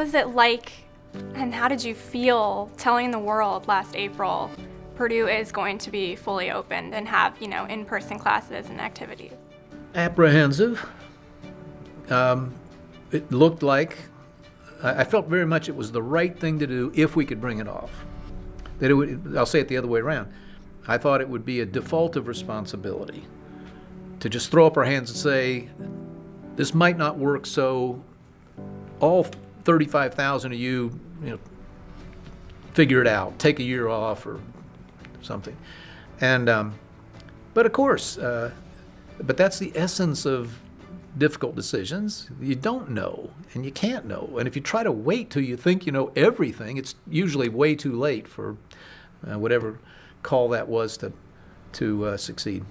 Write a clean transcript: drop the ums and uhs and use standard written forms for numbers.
was it like and how did you feel telling the world last April Purdue is going to be fully opened and have, you know, in-person classes and activities? Apprehensive. It looked like, I felt very much it was the right thing to do if we could bring it off. That it would, I'll say it the other way around. I thought it would be a default of responsibility to just throw up our hands and say, this might not work, so all 35,000 of you, figure it out, take a year off or something. And, but of course, but that's the essence of difficult decisions. You don't know and you can't know. And if you try to wait till you think you know everything, it's usually way too late for whatever call that was to succeed.